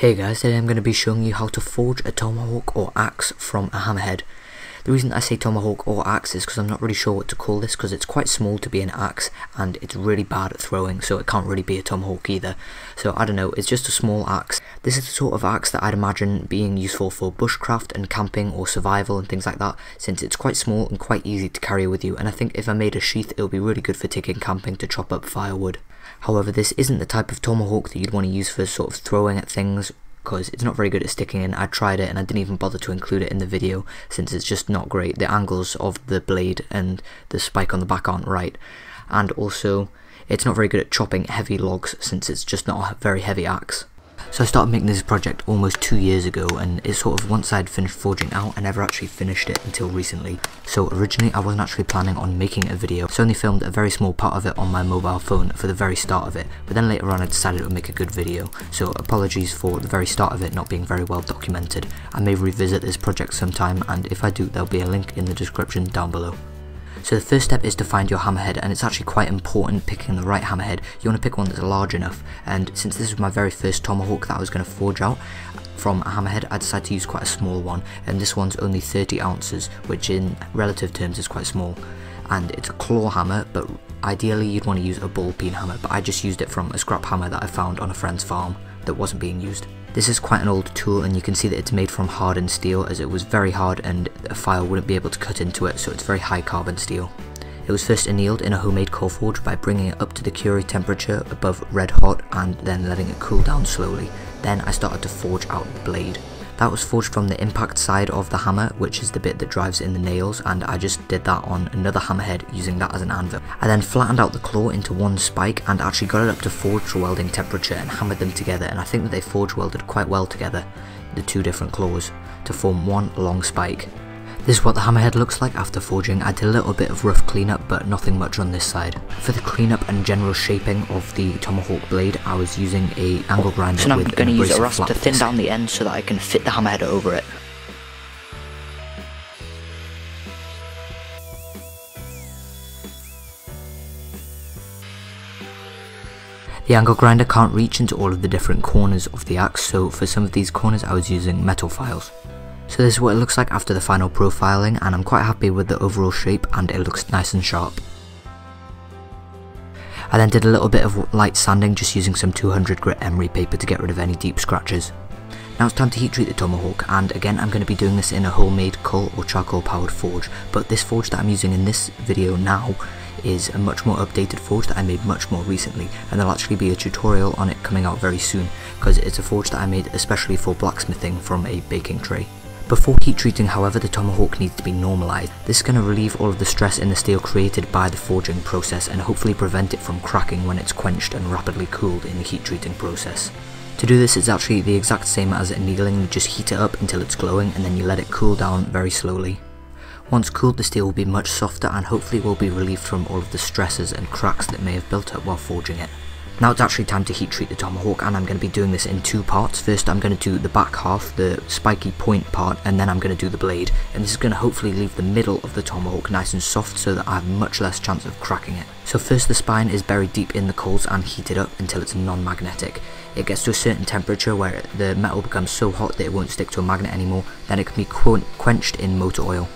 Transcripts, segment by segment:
Hey guys, today I'm going to be showing you how to forge a tomahawk or axe from a hammerhead. The reason I say tomahawk or axe is because I'm not really sure what to call this, because it's quite small to be an axe and it's really bad at throwing, so it can't really be a tomahawk either. So I don't know, it's just a small axe. This is the sort of axe that I'd imagine being useful for bushcraft and camping or survival and things like that, since it's quite small and quite easy to carry with you, and I think if I made a sheath it would be really good for taking camping to chop up firewood. However, this isn't the type of tomahawk that you'd want to use for sort of throwing at things, because it's not very good at sticking in. I tried it and I didn't even bother to include it in the video since it's just not great. The angles of the blade and the spike on the back aren't right, and also it's not very good at chopping heavy logs since it's just not a very heavy axe. So I started making this project almost 2 years ago, and it's sort of once I'd finished forging out, I never actually finished it until recently. So originally I wasn't actually planning on making a video, so I only filmed a very small part of it on my mobile phone for the very start of it, but then later on I decided it would make a good video, so apologies for the very start of it not being very well documented. I may revisit this project sometime, and if I do there'll be a link in the description down below. So the first step is to find your hammerhead, and it's actually quite important picking the right hammerhead. You want to pick one that's large enough, and since this was my very first tomahawk that I was going to forge out from a hammerhead, I decided to use quite a small one, and this one's only 30 ounces, which in relative terms is quite small. And it's a claw hammer, but ideally you'd want to use a ball peen hammer, but I just used it from a scrap hammer that I found on a friend's farm that wasn't being used. This is quite an old tool, and you can see that it's made from hardened steel, as it was very hard and a file wouldn't be able to cut into it, so it's very high carbon steel. It was first annealed in a homemade core forge by bringing it up to the Curie temperature above red hot and then letting it cool down slowly. Then I started to forge out the blade. That was forged from the impact side of the hammer, which is the bit that drives in the nails, and I just did that on another hammerhead using that as an anvil. I then flattened out the claw into one spike and actually got it up to forge welding temperature and hammered them together, and I think that they forge welded quite well together, the two different claws, to form one long spike. This is what the hammerhead looks like after forging. I did a little bit of rough cleanup, but nothing much on this side. For the cleanup and general shaping of the tomahawk blade, I was using an angle grinder. So now I'm going to use a rasp to thin down the end so that I can fit the hammerhead over it. The angle grinder can't reach into all of the different corners of the axe, so for some of these corners I was using metal files. So this is what it looks like after the final profiling, and I'm quite happy with the overall shape, and it looks nice and sharp. I then did a little bit of light sanding, just using some 200 grit emery paper to get rid of any deep scratches. Now it's time to heat treat the tomahawk, and again I'm going to be doing this in a homemade coal or charcoal powered forge, but this forge that I'm using in this video now is a much more updated forge that I made much more recently, and there'll actually be a tutorial on it coming out very soon, because it's a forge that I made especially for blacksmithing from a baking tray. Before heat treating, however, the tomahawk needs to be normalised. This is going to relieve all of the stress in the steel created by the forging process and hopefully prevent it from cracking when it's quenched and rapidly cooled in the heat treating process. To do this, it's actually the exact same as annealing. You just heat it up until it's glowing and then you let it cool down very slowly. Once cooled, the steel will be much softer and hopefully will be relieved from all of the stresses and cracks that may have built up while forging it. Now it's actually time to heat treat the tomahawk, and I'm going to be doing this in two parts. First I'm going to do the back half, the spiky point part, and then I'm going to do the blade. And this is going to hopefully leave the middle of the tomahawk nice and soft so that I have much less chance of cracking it. So first the spine is buried deep in the coals and heated up until it's non-magnetic. It gets to a certain temperature where the metal becomes so hot that it won't stick to a magnet anymore, then it can be quenched in motor oil.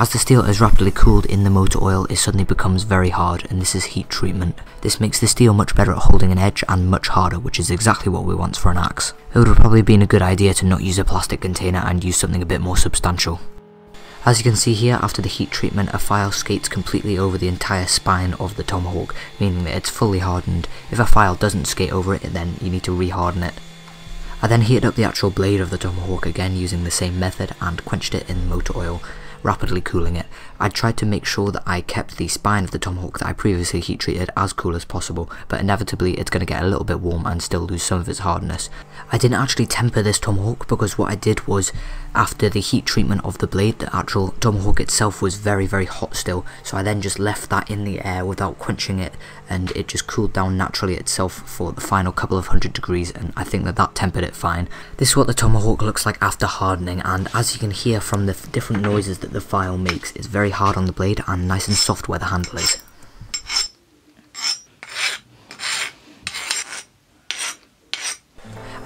As the steel is rapidly cooled in the motor oil, it suddenly becomes very hard, and this is heat treatment. This makes the steel much better at holding an edge and much harder, which is exactly what we want for an axe. It would have probably been a good idea to not use a plastic container and use something a bit more substantial. As you can see here, after the heat treatment, a file skates completely over the entire spine of the tomahawk, meaning that it's fully hardened. If a file doesn't skate over it, then you need to re-harden it. I then heated up the actual blade of the tomahawk again using the same method and quenched it in motor oil, rapidly cooling it. I tried to make sure that I kept the spine of the tomahawk that I previously heat treated as cool as possible, but inevitably it's going to get a little bit warm and still lose some of its hardness. I didn't actually temper this tomahawk, because what I did was, after the heat treatment of the blade, the actual tomahawk itself was very very hot still, so I then just left that in the air without quenching it, and it just cooled down naturally itself for the final couple of hundred degrees, and I think that that tempered it fine. This is what the tomahawk looks like after hardening, and as you can hear from the different noises that the file makes, is very hard on the blade and nice and soft where the handle is.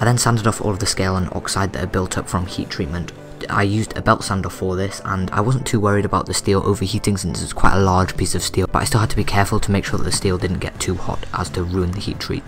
I then sanded off all of the scale and oxide that had built up from heat treatment. I used a belt sander for this, and I wasn't too worried about the steel overheating since it's quite a large piece of steel, but I still had to be careful to make sure that the steel didn't get too hot as to ruin the heat treat.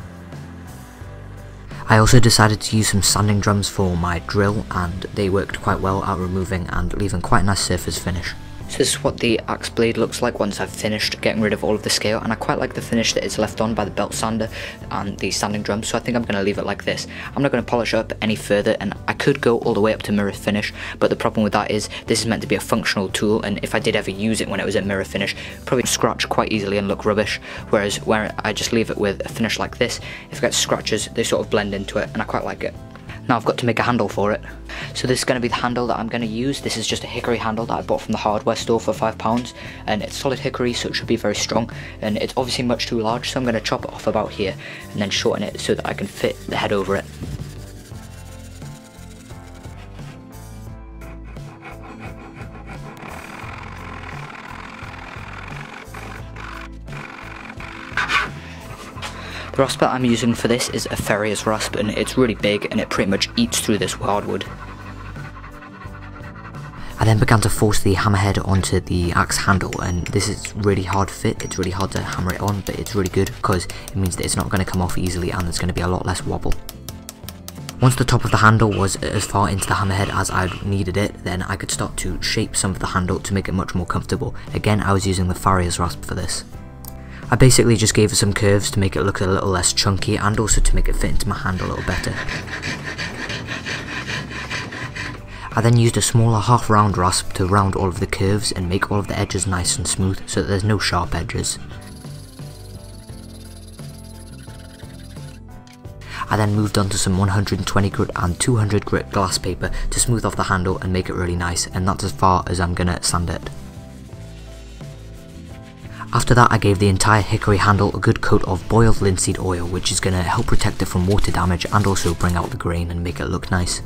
I also decided to use some sanding drums for my drill, and they worked quite well at removing and leaving quite a nice surface finish. So this is what the axe blade looks like once I've finished getting rid of all of the scale, and I quite like the finish that is left on by the belt sander and the sanding drum, so I think I'm going to leave it like this. I'm not going to polish up any further, and I could go all the way up to mirror finish, but the problem with that is this is meant to be a functional tool, and if I did ever use it when it was at mirror finish, probably scratch quite easily and look rubbish, whereas where I just leave it with a finish like this, if it gets scratches they sort of blend into it, and I quite like it. Now I've got to make a handle for it. So this is going to be the handle that I'm going to use. This is just a hickory handle that I bought from the hardware store for £5, and it's solid hickory, so it should be very strong, and it's obviously much too large, so I'm going to chop it off about here and then shorten it so that I can fit the head over it. The rasp that I'm using for this is a Ferrier's rasp, and it's really big and it pretty much eats through this hardwood. I then began to force the hammerhead onto the axe handle, and this is really hard fit, it's really hard to hammer it on, but it's really good because it means that it's not going to come off easily and there's going to be a lot less wobble. Once the top of the handle was as far into the hammerhead as I needed it, then I could start to shape some of the handle to make it much more comfortable. Again, I was using the Ferrier's rasp for this. I basically just gave it some curves to make it look a little less chunky and also to make it fit into my hand a little better. I then used a smaller half round rasp to round all of the curves and make all of the edges nice and smooth so that there's no sharp edges. I then moved on to some 120 grit and 200 grit glass paper to smooth off the handle and make it really nice, and that's as far as I'm gonna sand it. After that, I gave the entire hickory handle a good coat of boiled linseed oil, which is going to help protect it from water damage and also bring out the grain and make it look nice.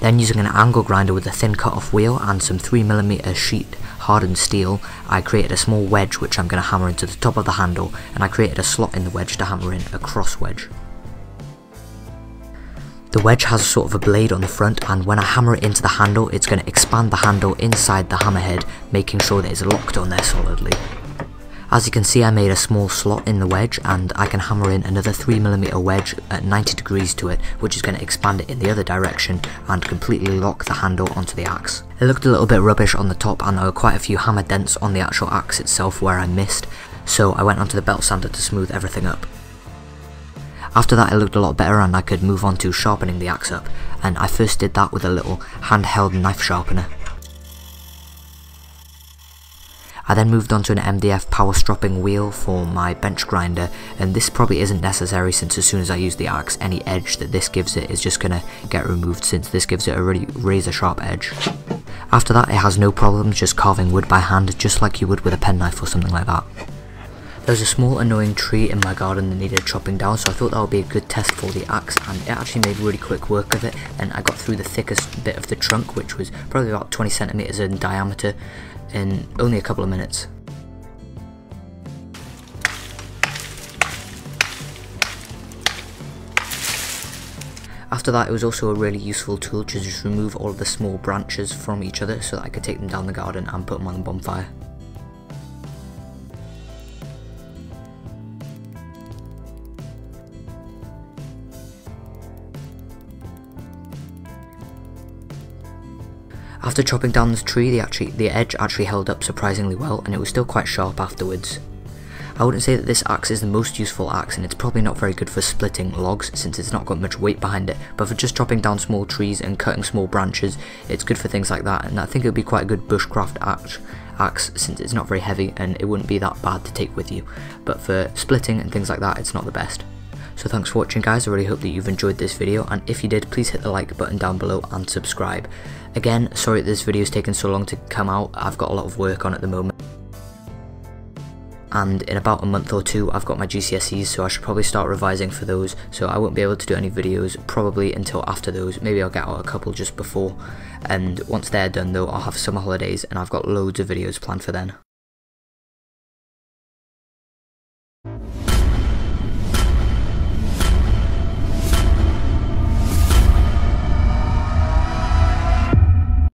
Then, using an angle grinder with a thin cut-off wheel and some 3mm sheet hardened steel, I created a small wedge which I'm going to hammer into the top of the handle, and I created a slot in the wedge to hammer in a cross wedge. The wedge has sort of a blade on the front, and when I hammer it into the handle, it's going to expand the handle inside the hammerhead, making sure that it's locked on there solidly. As you can see, I made a small slot in the wedge, and I can hammer in another 3mm wedge at 90 degrees to it, which is going to expand it in the other direction and completely lock the handle onto the axe. It looked a little bit rubbish on the top, and there were quite a few hammer dents on the actual axe itself where I missed, so I went onto the belt sander to smooth everything up. After that, it looked a lot better and I could move on to sharpening the axe up, and I first did that with a little handheld knife sharpener. I then moved on to an MDF power stropping wheel for my bench grinder, and this probably isn't necessary since as soon as I use the axe, any edge that this gives it is just going to get removed since this gives it a really razor sharp edge. After that, it has no problems just carving wood by hand, just like you would with a penknife or something like that. There's a small annoying tree in my garden that needed chopping down, so I thought that would be a good test for the axe, and it actually made really quick work of it, and I got through the thickest bit of the trunk, which was probably about 20cm in diameter, in only a couple of minutes. After that, it was also a really useful tool to just remove all of the small branches from each other so that I could take them down the garden and put them on the bonfire. After chopping down the tree, the edge actually held up surprisingly well, and it was still quite sharp afterwards. I wouldn't say that this axe is the most useful axe, and it's probably not very good for splitting logs since it's not got much weight behind it, but for just chopping down small trees and cutting small branches, it's good for things like that, and I think it would be quite a good bushcraft axe since it's not very heavy and it wouldn't be that bad to take with you, but for splitting and things like that, it's not the best. So thanks for watching, guys. I really hope that you've enjoyed this video, and if you did, please hit the like button down below and subscribe. Again, sorry that this video's taken so long to come out, I've got a lot of work on at the moment. And in about a month or two I've got my GCSEs, so I should probably start revising for those, so I won't be able to do any videos probably until after those. Maybe I'll get out a couple just before, and once they're done though I'll have summer holidays and I've got loads of videos planned for then.